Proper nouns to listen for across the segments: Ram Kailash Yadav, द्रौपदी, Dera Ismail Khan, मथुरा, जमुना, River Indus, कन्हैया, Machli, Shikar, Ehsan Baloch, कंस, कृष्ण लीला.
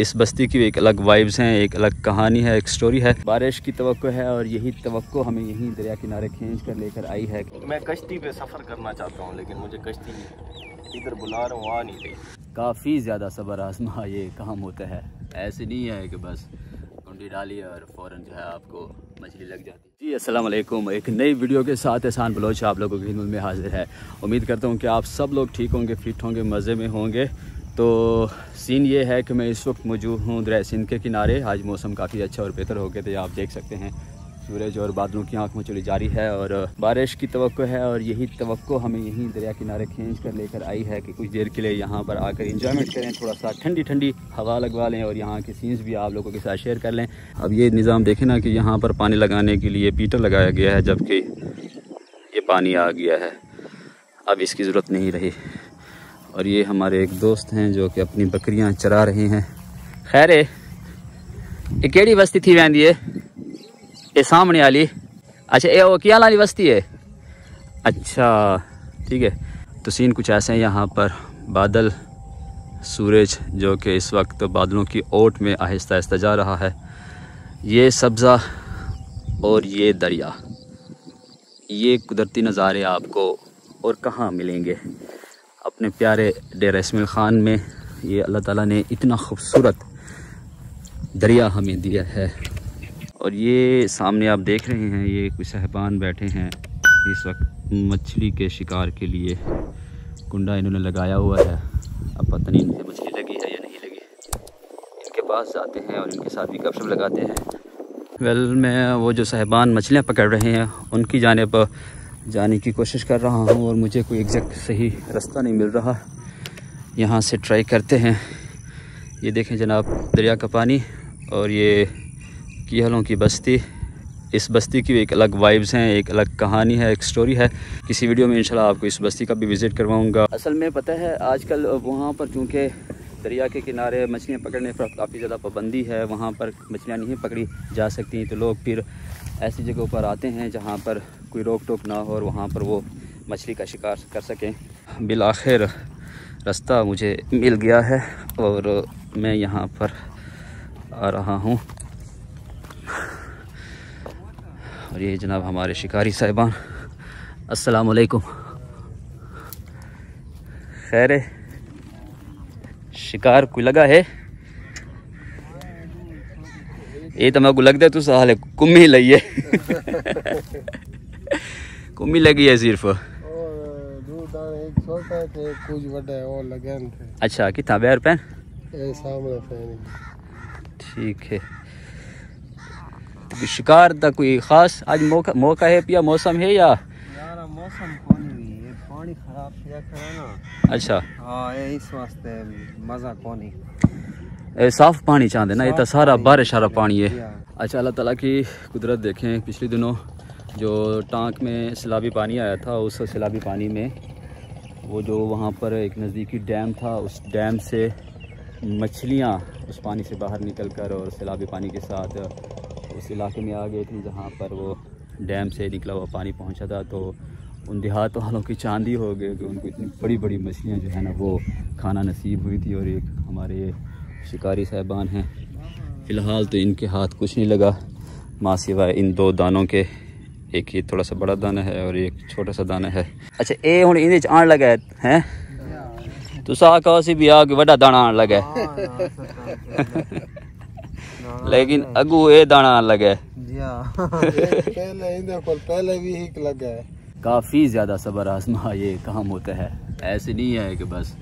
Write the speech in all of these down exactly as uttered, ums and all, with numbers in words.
इस बस्ती की एक अलग वाइब्स हैं, एक अलग कहानी है, एक स्टोरी है। बारिश की तवक्को है और यही तवक्को हमें यहीं दरिया किनारे खींच कर लेकर आई है। मैं कश्ती पे सफ़र करना चाहता हूँ लेकिन मुझे कश्ती इधर बुला रहा हूँ, वहाँ नहीं गई। काफ़ी ज़्यादा सब्र आजमा ये काम होता है, ऐसे नहीं है कि बस कुंडी डाली और फ़ौरन जो है आपको मछली लग जाती है। जी अस्सलाम वालेकुम, एक नई वीडियो के साथ एहसान बलोच आप लोगों की खिदमत में हाजिर है। उम्मीद करता हूँ कि आप सब लोग ठीक होंगे, फिट होंगे, मज़े में होंगे। तो सीन ये है कि मैं इस वक्त मौजूद हूँ दरिया सिंध के किनारे। आज मौसम काफ़ी अच्छा और बेहतर हो गया था, आप देख सकते हैं सूरज और बादलों की आँख में चली जा रही है और बारिश की तवक्को है और यही तवक्को हमें यहीं दरिया किनारे खींच कर लेकर आई है कि कुछ देर के लिए यहाँ पर आकर इंजॉयमेंट करें, थोड़ा सा ठंडी ठंडी हवा लगवा लें और यहाँ के सीन्स भी आप लोगों के साथ शेयर कर लें। अब ये निज़ाम देखें ना कि यहाँ पर पानी लगाने के लिए पीटर लगाया गया है, जबकि ये पानी आ गया है, अब इसकी ज़रूरत नहीं रही। और ये हमारे एक दोस्त हैं जो कि अपनी बकरियां चरा रहे हैं। खैर ये केड़ी बस्ती थी वैंदी है, ये सामने वाली? अच्छा ये वो कियाला वाली बस्ती है, अच्छा ठीक है। तो सीन कुछ ऐसे हैं, यहाँ पर बादल, सूरज जो कि इस वक्त बादलों की ओट में आहिस्ता आहिस्ता जा रहा है, ये सब्ज़ा और ये दरिया, ये कुदरती नज़ारे आपको और कहाँ मिलेंगे अपने प्यारे डेरा इस्माइल खान में। ये अल्लाह ताला ने इतना खूबसूरत दरिया हमें दिया है। और ये सामने आप देख रहे हैं ये कुछ साहिबान बैठे हैं इस वक्त मछली के शिकार के लिए, कुंडा इन्होंने लगाया हुआ है। अब पता नहीं इनसे मछली लगी है या नहीं लगी। इनके पास जाते हैं और इनके साथ भी गपशप लगाते हैं। वेल मैं वो जो साहिबान मछलियाँ पकड़ रहे हैं उनकी जानिब जाने की कोशिश कर रहा हूँ और मुझे कोई एग्जैक्ट सही रास्ता नहीं मिल रहा। यहाँ से ट्राई करते हैं। ये देखें जनाब दरिया का पानी और ये कियालों की बस्ती। इस बस्ती की एक अलग वाइब्स हैं, एक अलग कहानी है, एक स्टोरी है। किसी वीडियो में इंशाल्लाह आपको इस बस्ती का भी विज़िट करवाऊँगा। असल में पता है आजकल वहाँ पर चूँकि दरिया के किनारे मछलियाँ पकड़ने पर काफ़ी ज़्यादा पाबंदी है, वहाँ पर मछलियाँ नहीं पकड़ी जा सकती, तो लोग फिर ऐसी जगहों पर आते हैं जहाँ पर कोई रोक टोक ना हो और वहाँ पर वो मछली का शिकार कर सकें। बिलाखिर रास्ता मुझे मिल गया है और मैं यहाँ पर आ रहा हूँ। और ये जनाब हमारे शिकारी साहिबान। अस्सलाम वालेकुम। खैर शिकार कोई लगा है? ये तो मैं को लगता है तू साले कुम्मी लगी है। कुम्मी लगी है सिर्फ। अच्छा कितना बैर पैन? ठीक है। तो शिकार का कोई खास आज मौका मौका है या मौसम है या? यार मौसम पानी खराब किया ना। अच्छा हाँ ये इस वास्ते मज़ा कोनी, ए साफ़ पानी चाहते ना, ये तो सारा बारिश सारा पानी है। अच्छा अल्लाह ताला की कुदरत देखें, पिछले दिनों जो टांक में सैलाबी पानी आया था उस सैलाबी पानी में वो जो वहाँ पर एक नज़दीकी डैम था उस डैम से मछलियाँ उस पानी से बाहर निकल कर और सैलाबी पानी के साथ उस इलाके में आ गई थी जहाँ पर वो डैम से निकला हुआ पानी पहुँचा था। तो उन देहात वालों की चांदी हो गई कि उनको इतनी बड़ी बड़ी मछलियाँ जो है ना वो खाना नसीब हुई थी। और एक हमारे शिकारी साहिबान हैं, फ़िलहाल तो इनके हाथ कुछ नहीं लगा माँ सिवाय इन दो दानों के, एक ये थोड़ा सा बड़ा दाना है और एक छोटा सा दाना है। अच्छा ये हूँ इन आन लगा है, हैं तुस कहो सी भी आ कि बड़ा दाना आन लगा है लेकिन अगू ये दाना आन लगा है। पहले भी एक लगा है। काफ़ी ज़्यादा सब्र आजमा ये काम होता है, ऐसे नहीं है कि बस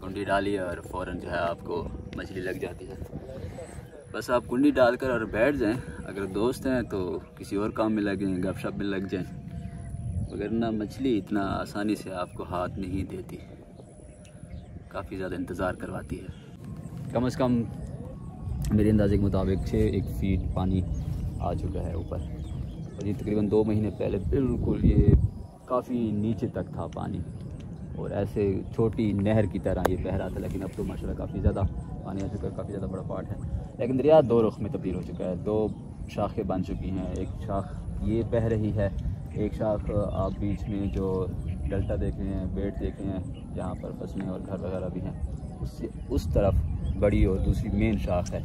कुंडी डाली और फ़ौरन जो है आपको मछली लग जाती है। बस आप कुंडी डालकर और बैठ जाएं, अगर दोस्त हैं तो किसी और काम में लग जाएँ, गपशप में लग जाएं, वरना मछली इतना आसानी से आपको हाथ नहीं देती, काफ़ी ज़्यादा इंतज़ार करवाती है। कम अज़ कम मेरे अंदाजे के मुताबिक छः एक फीट पानी आ चुका है ऊपर। और ये तकरीबन दो महीने पहले बिल्कुल ये काफ़ी नीचे तक था पानी और ऐसे छोटी नहर की तरह ये बह रहा था, लेकिन अब तो माशाल्लाह काफ़ी ज़्यादा पानी आ चुका है, काफ़ी ज़्यादा बड़ा पार्ट है। लेकिन दरिया दो रुख में तब्दील हो चुका है, दो शाखें बन चुकी हैं, एक शाख ये बह रही है, एक शाख आप बीच में जो डेल्टा देख रहे हैं, बेट देख रहे हैं जहाँ पर फसलें और घर वगैरह भी हैं, उससे उस तरफ बड़ी और दूसरी मेन शाख है।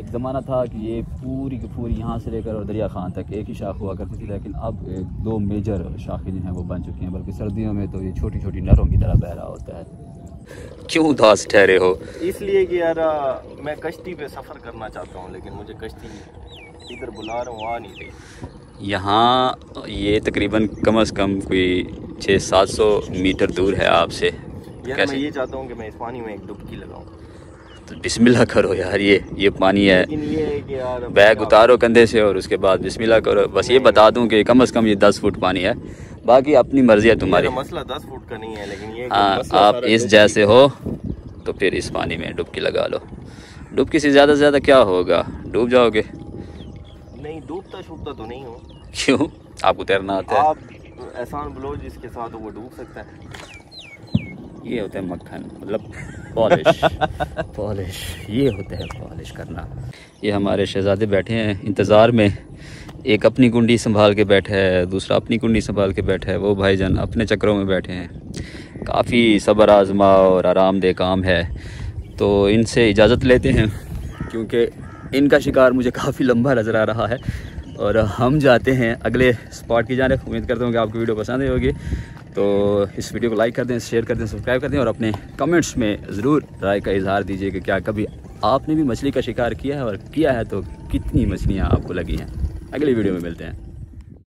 एक ज़माना था कि ये पूरी की पूरी यहाँ से लेकर और दरिया खान तक एक ही शाख हुआ करती थी, लेकिन अब एक दो मेजर शाखें जो हैं वो बन चुकी हैं, बल्कि सर्दियों में तो ये छोटी छोटी नहरों की तरह बह रहा होता है। क्यों उदास ठहरे हो? इसलिए कि यार मैं कश्ती पे सफ़र करना चाहता हूँ, लेकिन मुझे कश्ती इधर बुला रहा हूँ वहाँ नहीं गई। यहाँ ये तकरीबन कम अज़ कम कोई छः सात सौ मीटर दूर है आपसे। यार मैं ये चाहता हूँ कि मैं इस पानी में एक डुबकी लगाऊँ। तो बिस्मिल्लाह करो यार, ये ये पानी है, है बैग उतारो कंधे से और उसके बाद बिस्मिल्लाह करो। बस ये बता दूं कि कम से कम ये दस फुट पानी है, बाकी अपनी मर्जी है तुम्हारी। मसला दस फुट का नहीं है, लेकिन ये हाँ आप इस जैसे हो तो फिर इस पानी में डुबकी लगा लो। डुबकी से ज़्यादा से ज़्यादा क्या होगा, डूब जाओगे? नहीं, डूबता छूबता तो नहीं हो। क्यों, आपको तैरना आता है? एहसान बलोच जिसके साथ वो डूब सकता है। ये होता है मक्खन, मतलब पॉलिश पॉलिश ये होता है पॉलिश करना। ये हमारे शहजादे बैठे हैं इंतज़ार में, एक अपनी कुंडी संभाल के बैठा है, दूसरा अपनी कुंडी संभाल के बैठा है, वो भाईजान अपने चक्करों में बैठे हैं। काफ़ी सब्र आजमा और आरामदेह काम है। तो इनसे इजाज़त लेते हैं क्योंकि इनका शिकार मुझे काफ़ी लंबा नज़र आ रहा है और हम जाते हैं अगले स्पॉट की जाने। उम्मीद करता हूँ कि आपको वीडियो पसंद आई होगी। तो इस वीडियो को लाइक कर दें, शेयर कर दें, सब्सक्राइब कर दें और अपने कमेंट्स में ज़रूर राय का इजहार दीजिए कि क्या कभी आपने भी मछली का शिकार किया है और किया है तो कितनी मछलियाँ आपको लगी हैं। अगली वीडियो में मिलते हैं।